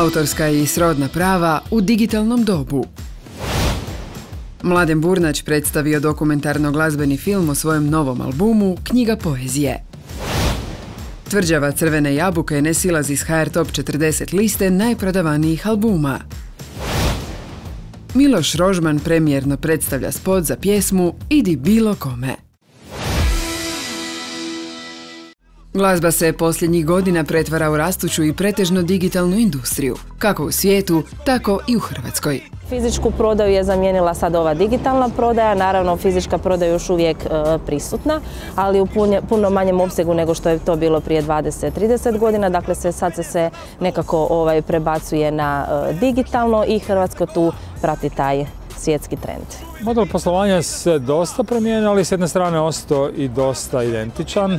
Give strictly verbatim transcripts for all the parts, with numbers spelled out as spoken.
Autorska i srodna prava u digitalnom dobu. Mladen Burnać predstavio dokumentarno-glazbeni film o svojem novom albumu Knjiga poezije. Tvrđava crvene jabuke ne silazi s H R Top četrdeset liste najprodavanijih albuma. Miloš Rožman premijerno predstavlja spot za pjesmu Idi bilo kome. Glazba se posljednjih godina pretvara u rastuću i pretežno digitalnu industriju, kako u svijetu, tako i u Hrvatskoj. Fizičku prodaju je zamijenila sad ova digitalna prodaja, naravno fizička prodaja je još uvijek e, prisutna, ali u punje, puno manjem opsegu nego što je to bilo prije dvadeset trideset godina, dakle sve sad se, se nekako ovaj, prebacuje na e, digitalno i Hrvatsko tu prati taj svjetski trend. Model poslovanja se dosta promijenio, ali s jedne strane ostao i dosta identičan.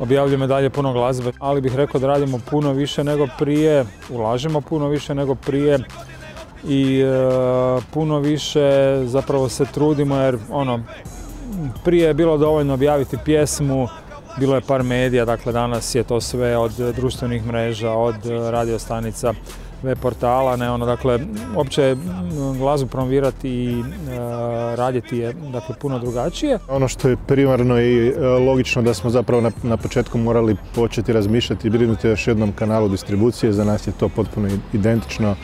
Objavljujemo dalje puno glazbe, ali bih rekao da radimo puno više nego prije, ulažemo puno više nego prije i e, puno više zapravo se trudimo jer ono, prije je bilo dovoljno objaviti pjesmu, bilo je par medija, dakle danas je to sve od društvenih mreža, od radiostanica, web portala, ne ono, dakle uopće glazbu promovirati i e, raditi je dakle puno drugačije. Ono što je primarno i logično da smo zapravo na, na početku morali početi razmišljati i brinuti još jednom kanalu distribucije, za nas je to potpuno identično.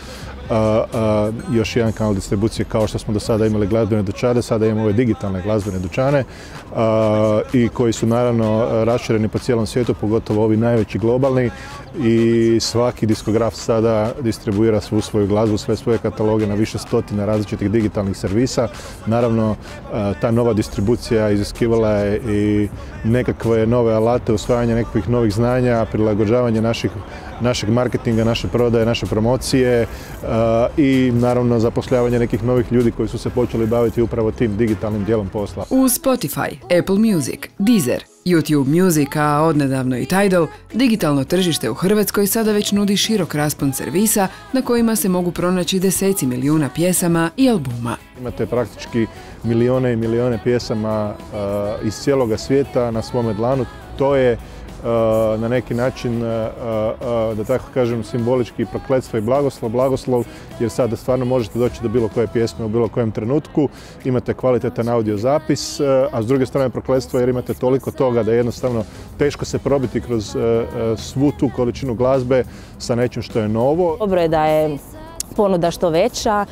A, a, još jedan kanal distribucije kao što smo do sada imali glazbene dućane, sada imamo ove digitalne glazbene dućane a, i koji su naravno rašireni po cijelom svijetu, pogotovo ovi najveći globalni i svaki diskograf sada distribuira svu svoju glazbu, sve svoje kataloge na više stotina različitih digitalnih servisa. Naravno a, ta nova distribucija iziskivala je i nekakve nove alate, usvajanje nekakvih novih znanja, prilagođavanje naših našeg marketinga, naše prodaje, naše promocije uh, i naravno zapošljavanje nekih novih ljudi koji su se počeli baviti upravo tim digitalnim dijelom posla. U Spotify, Apple Music, Deezer, YouTube Music, a odnedavno i Tidal, digitalno tržište u Hrvatskoj sada već nudi širok raspon servisa na kojima se mogu pronaći deseci milijuna pjesama i albuma. Imate praktički milijone i milijone pjesama uh, iz cijeloga svijeta na svome dlanu. To je na neki način, da tako kažem, simbolički prokletstvo i blagoslov, blagoslov, jer sada stvarno možete doći do bilo koje pjesme u bilo kojem trenutku, imate kvalitetan audio zapis, a s druge strane prokletstvo jer imate toliko toga da je jednostavno teško se probiti kroz svu tu količinu glazbe sa nečim što je novo. Dobro je da je ponuda što veća,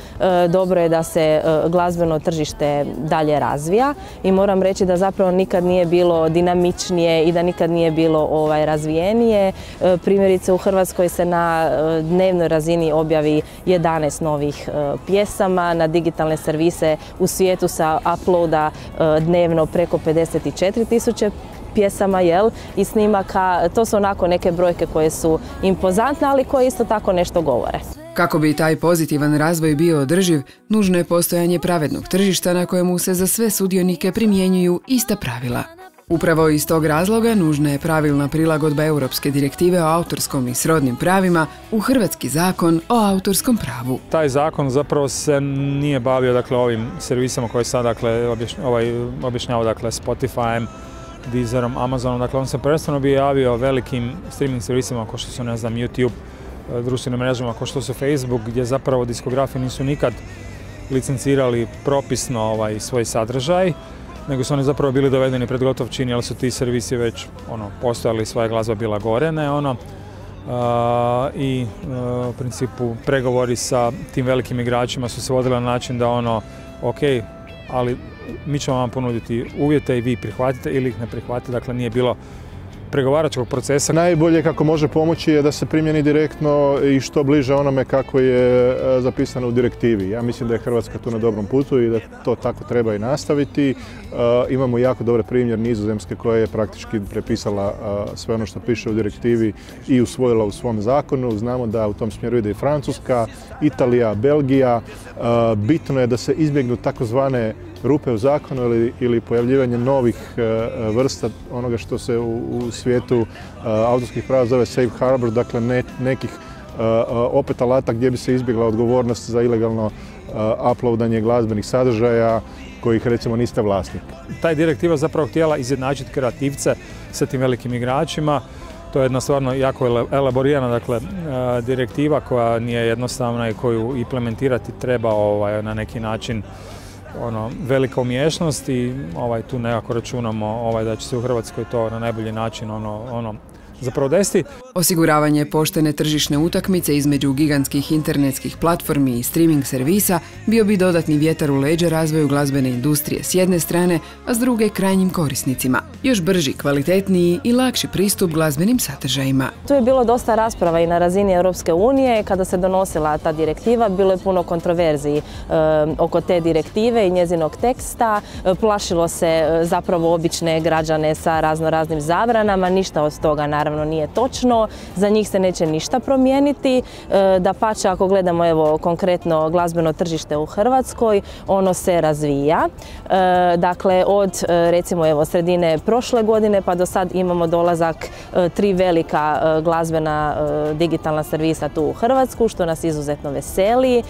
dobro je da se glazbeno tržište dalje razvija i moram reći da zapravo nikad nije bilo dinamičnije i da nikad nije bilo ovaj, razvijenije. Primjerice u Hrvatskoj se na dnevnoj razini objavi jedanaest novih pjesama, na digitalne servise u svijetu sa uploada dnevno preko pedeset četiri tisuće pjesama, jel, i snimaka. To su onako neke brojke koje su impozantne, ali koje isto tako nešto govore. Kako bi taj pozitivan razvoj bio održiv, nužno je postojanje pravednog tržišta na kojemu se za sve sudionike primjenjuju ista pravila. Upravo iz tog razloga nužna je pravilna prilagodba Europske direktive o autorskom i srodnim pravima u hrvatski zakon o autorskom pravu. Taj zakon zapravo se nije bavio dakle, ovim servisama koje sad dakle, objašnjava dakle, Spotifyem, Deezerom, Amazonom. Dakle, on se prvenstveno bi javio velikim streaming servisima kao što su ne znam, YouTube, društvenim mrežama kao što su Facebook, gdje zapravo diskografi nisu nikad licencirali propisno ovaj, svoj sadržaj, nego su oni zapravo bili dovedeni pred gotov čin, jer su ti servisi već ono, postojali, svoja glazba bila gore, ne ono. A, I a, u principu pregovori sa tim velikim igračima su se vodili na način da ono, ok, ali mi ćemo vam ponuditi uvjete i vi prihvatite ili ih ne prihvatite, dakle nije bilo pregovaračkog procesa. Najbolje kako može pomoći je da se primjeni direktno i što bliže onome kako je zapisano u direktivi. Ja mislim da je Hrvatska tu na dobrom putu i da to tako treba i nastaviti. Imamo jako dobre primjer Nizozemske koja je praktički prepisala sve ono što piše u direktivi i usvojila u svom zakonu. Znamo da u tom smjeru ide i Francuska, Italija, Belgija. Bitno je da se izbjegnu takozvane rupe u zakonu ili, ili pojavljivanje novih vrsta onoga što se u, u svijetu uh, autorskih prava zove safe harbor, dakle ne, nekih uh, opet alata gdje bi se izbjegla odgovornost za ilegalno uh, uploadanje glazbenih sadržaja kojih recimo niste vlasnik. Ta direktiva zapravo htjela izjednačiti kreativce sa tim velikim igračima. To je jedna stvarno jako elaborirana, dakle, direktiva koja nije jednostavna i koju implementirati treba ovaj, na neki način ono, velika umješnost i ovaj, tu nekako računamo ovaj, da će se u Hrvatskoj to na najbolji način ono, ono, zapravo desiti. Osiguravanje poštene tržišne utakmice između gigantskih internetskih platformi i streaming servisa bio bi dodatni vjetar u leđa razvoju glazbene industrije s jedne strane, a s druge krajnjim korisnicima. Još brži, kvalitetniji i lakši pristup glazbenim sadržajima. Tu je bilo dosta rasprava i na razini Europske unije kada se donosila ta direktiva. Bilo je puno kontroverziji e, oko te direktive i njezinog teksta. E, plašilo se e, zapravo obične građane sa razno raznim zabranama. Ništa od toga naravno nije točno. Za njih se neće ništa promijeniti, da pače ako gledamo evo, konkretno glazbeno tržište u Hrvatskoj, ono se razvija. Dakle, od recimo evo, sredine prošle godine pa do sad imamo dolazak tri velika glazbena digitalna servisa tu u Hrvatsku, što nas izuzetno veseli.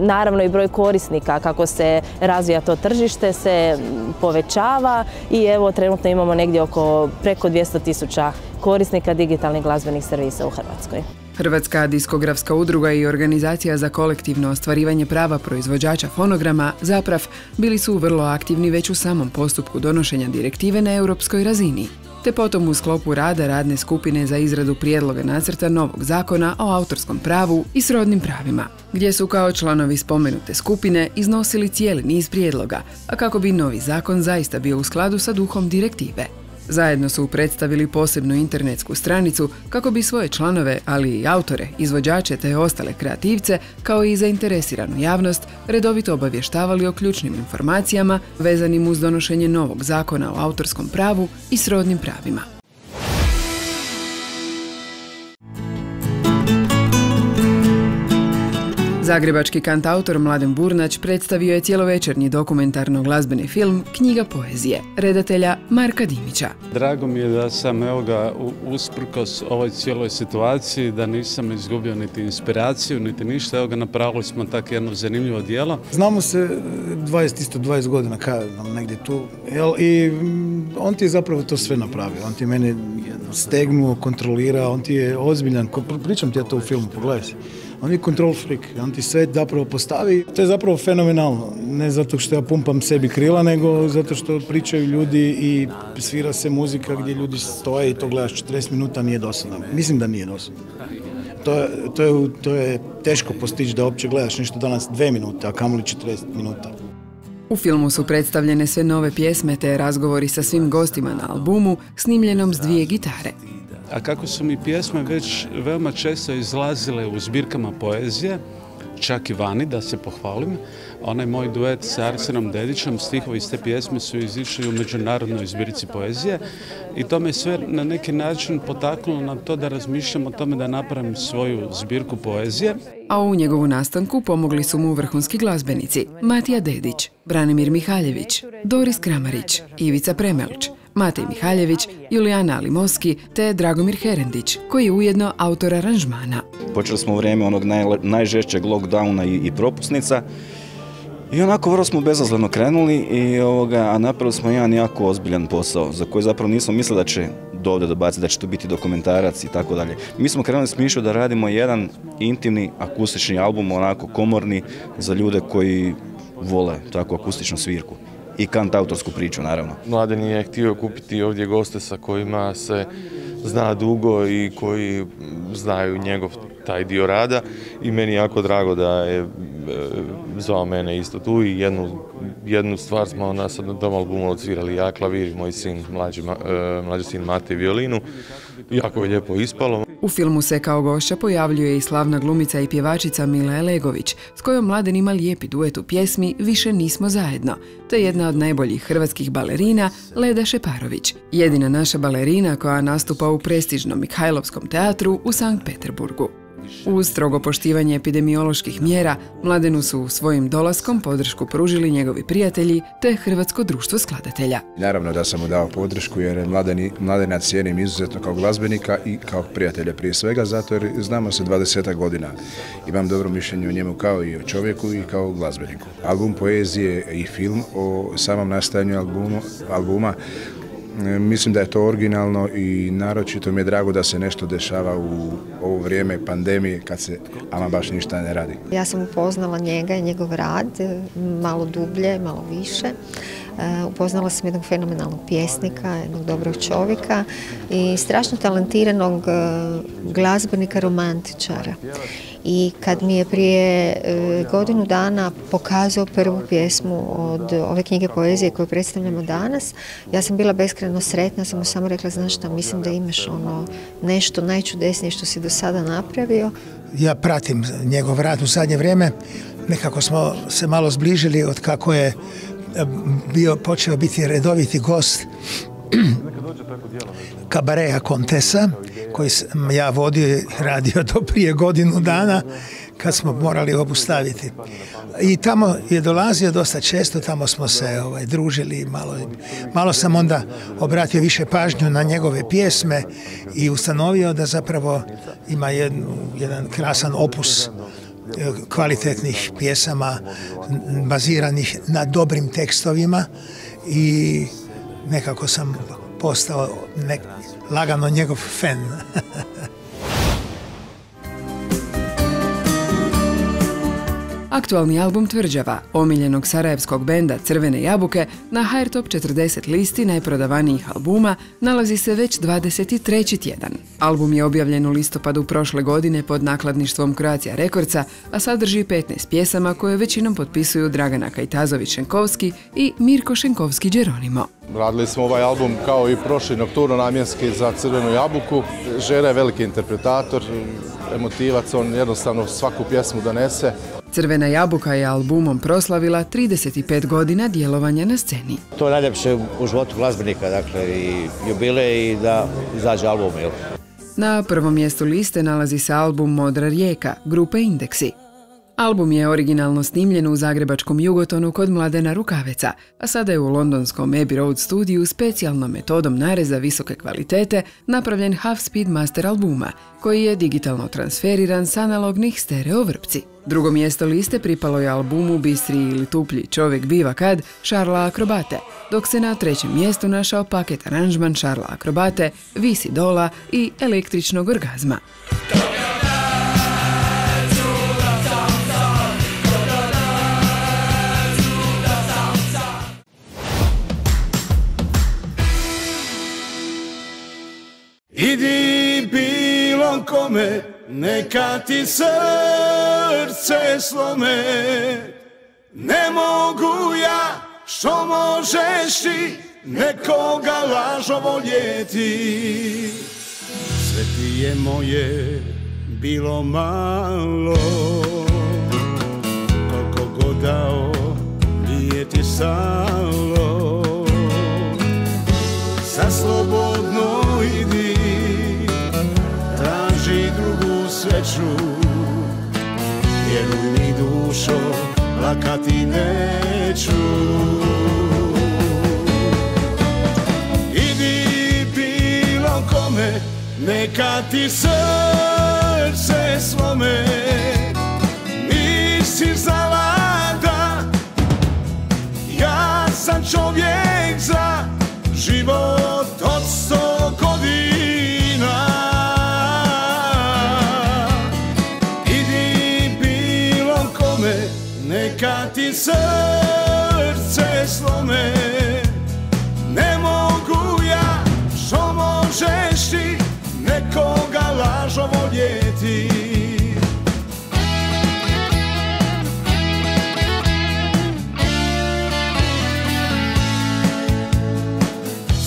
Naravno i broj korisnika kako se razvija to tržište se povećava i evo trenutno imamo negdje oko preko dvjesto tisuća korisnika digitalnih glazbenih servisa u Hrvatskoj. Hrvatska diskografska udruga i organizacija za kolektivno ostvarivanje prava proizvođača fonograma, ZAPRAF, bili su vrlo aktivni već u samom postupku donošenja direktive na europskoj razini, te potom u sklopu rada radne skupine za izradu prijedloga nacrta novog zakona o autorskom pravu i srodnim pravima, gdje su kao članovi spomenute skupine iznosili cijeli niz prijedloga, a kako bi novi zakon zaista bio u skladu sa duhom direktive. Zajedno su predstavili posebnu internetsku stranicu kako bi svoje članove, ali i autore, izvođače te ostale kreativce, kao i zainteresiranu javnost, redovito obavještavali o ključnim informacijama vezanim uz donošenje novog zakona o autorskom pravu i srodnim pravima. Zagrebački kantautor Mladen Burnać predstavio je cjelovečernji dokumentarno-glazbeni film Knjiga poezije, redatelja Marka Dimića. Drago mi je da sam, evo ga, usprkos ovoj cijeloj situaciji, da nisam izgubio niti inspiraciju, niti ništa. Evo ga, napravili smo tako jedno zanimljivo djelo. Znamo se dvadeset, dvadeset godina, kada nam negdje tu, jel? I on ti je zapravo to sve napravio. On ti je mene stegnuo, kontrolirao, on ti je ozbiljan. Pričam ti ja to u filmu, pogledaj se. On je control freak, on ti sve zapravo postavi. To je zapravo fenomenalno, ne zato što ja pumpam sebi krila, nego zato što pričaju ljudi i svira se muzika gdje ljudi stoje i to gledaš četrdeset minuta, nije dosadno. Mislim da nije dosadno. To, to, je, to je teško postići da uopće gledaš nešto danas dve minute, a kamoli četrdeset minuta. U filmu su predstavljene sve nove pjesme te razgovori sa svim gostima na albumu snimljenom s dvije gitare. A kako su mi pjesme već veoma često izlazile u zbirkama poezije, čak i vani, da se pohvalim, onaj moj duet sa Arsenom Dedićom, stihovi iz te pjesme su izišli u međunarodnoj zbirci poezije i to me sve na neki način potaknulo na to da razmišljam o tome da napravim svoju zbirku poezije. A u njegovu nastanku pomogli su mu vrhunski glazbenici Matija Dedić, Branimir Mihaljević, Doris Kramarić, Ivica Premelč, Matej Mihaljević, Julijana Alimovski te Dragomir Herendić, koji je ujedno autor aranžmana. Počeli smo u vrijeme onog naj, najžešćeg lockdowna i, i propusnica i onako vrlo smo bezazleno krenuli, i ovoga, a napravili smo jedan jako ozbiljan posao za koji zapravo nismo mislili da će do ovdje dobaciti, da će to biti dokumentarac i tako dalje. Mi smo krenuli s mišlju da radimo jedan intimni akustični album, onako komorni, za ljude koji vole takvu akustičnu svirku. I kantautorsku priču, naravno. Mladen je htio kupiti ovdje goste sa kojima se zna dugo i koji znaju njegov taj dio rada i meni je jako drago da je zvao mene isto tu i jednu, jednu stvar smo na tom albumu odsvirali ja, klavir i moj sin, mlađi, mlađi sin Mate, violinu. Jako je lijepo ispalo. U filmu se kao gošća pojavljuje i slavna glumica i pjevačica Mila Legović, s kojom Mladen ima lijepi duet u pjesmi Više nismo zajedno, te jedna od najboljih hrvatskih balerina Leda Šeparović, jedina naša balerina koja nastupa u prestižnom Mikhailovskom teatru u Sankt Peterburgu. Uz strogo poštivanje epidemioloških mjera, Mladenu su svojim dolaskom podršku pružili njegovi prijatelji te Hrvatsko društvo skladatelja. Naravno da sam mu dao podršku jer Mladen, Mladena cijenim izuzetno kao glazbenika i kao prijatelja prije svega, zato jer znamo se dvadeset godina. Imam dobro mišljenje o njemu kao i o čovjeku i kao glazbeniku. Album poezije i film o samom nastajanju albumu, albuma Mislim da je to originalno i naročito mi je drago da se nešto dešava u ovo vrijeme pandemije kad se ama baš ništa ne radi. Ja sam upoznala njega i njegov rad, malo dublje, malo više. Upoznala sam jednog fenomenalnog pjesnika, jednog dobrog čovjeka i strašno talentiranog glazbenika romantičara. I kad mi je prije godinu dana pokazao prvu pjesmu od ove knjige poezije koju predstavljamo danas, ja sam bila beskrajno sretna, sam mu samo rekla, znaš šta, mislim da imaš ono nešto najčudesnije što si do sada napravio. Ja pratim njegov rad u zadnje vrijeme, nekako smo se malo zbližili od kako je bio, počeo biti redoviti gost Kabareja Kontesa, koji sam ja vodio i radio do prije godinu dana kad smo morali obustaviti. I tamo je dolazio dosta često, tamo smo se ovaj, družili, malo, malo sam onda obratio više pažnju na njegove pjesme i ustanovio da zapravo ima jednu, jedan krasan opus kvalitetnih pjesama baziranih na dobrim tekstovima i nekako sam postao nek, lagano njegov fan. Aktualni album Tvrđava, omiljenog sarajevskog benda Crvene jabuke, na ha er Top četrdeset listi najprodavanijih albuma nalazi se već dvadeset treći tjedan. Album je objavljen u listopadu prošle godine pod nakladništvom Croatia Recordsa, a sadrži petnaest pjesama koje većinom potpisuju Dragana Kajtazović-Šenkovski i Mirko Šenkovski-đeronimo. Radili smo ovaj album kao i prošli nokturno namjenski za Crvenu jabuku. Žera je veliki interpretator, emotivac, on jednostavno svaku pjesmu donese. Crvena jabuka je albumom proslavila trideset pet godina djelovanja na sceni. To je najljepše u životu glazbenika, dakle i jubilej i da izađe album. Jel? Na prvom mjestu liste nalazi se album Modra rijeka, grupe Indexi. Album je originalno snimljen u zagrebačkom Jugotonu kod Mladena Rukaveca, a sada je u londonskom Abbey Road studiju specijalnom metodom nareza visoke kvalitete napravljen half speed master albuma, koji je digitalno transferiran s analognih stereo vrpci. Drugo mjesto liste pripalo je albumu Bistri ili tuplji čovjek biva kad Šarla Akrobate, dok se na trećem mjestu našao paket aranžman Šarla Akrobate, Visi dola i Električnog orgazma. Idi bilo kome, neka ti srce slome, ne mogu ja što možeš ti nekoga lažo voljeti. Sve ti je moje bilo malo, koliko god dao nije ti stalo, za slobodno idi. Vjeruj mi dušo, plakati neću. Idi bilo kome, neka ti srce slome, nisi zalada, ja sam čovjek za život od sto godina. Neka ti srce slome, ne mogu ja što možeš ti nekoga lažo voljeti.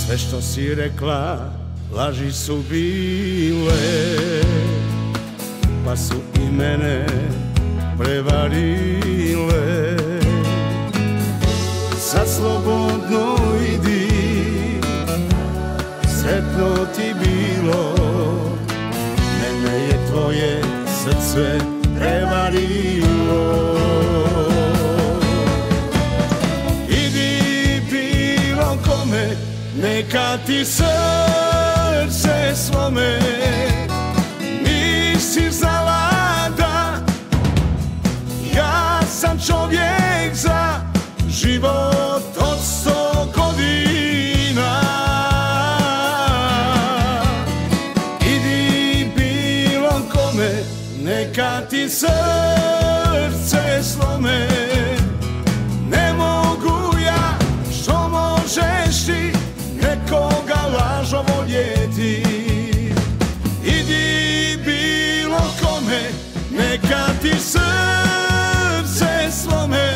Sve što si rekla laži su bile, pa su i mene prevarile. Sad slobodno idi, sretno ti bilo, mene je tvoje srce prevarilo. Idi bilo kome, neka ti srce slome, nisi zalada, ja sam čovjek za život od sto godina. srce slome. Ne mogu ja, što možeš ti nekoga lažno voljeti. Idi bilo kome, neka ti srce slome.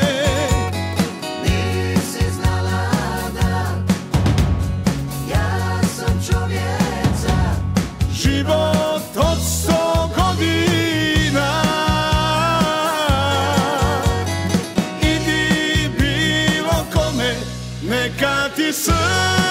Neka ti srce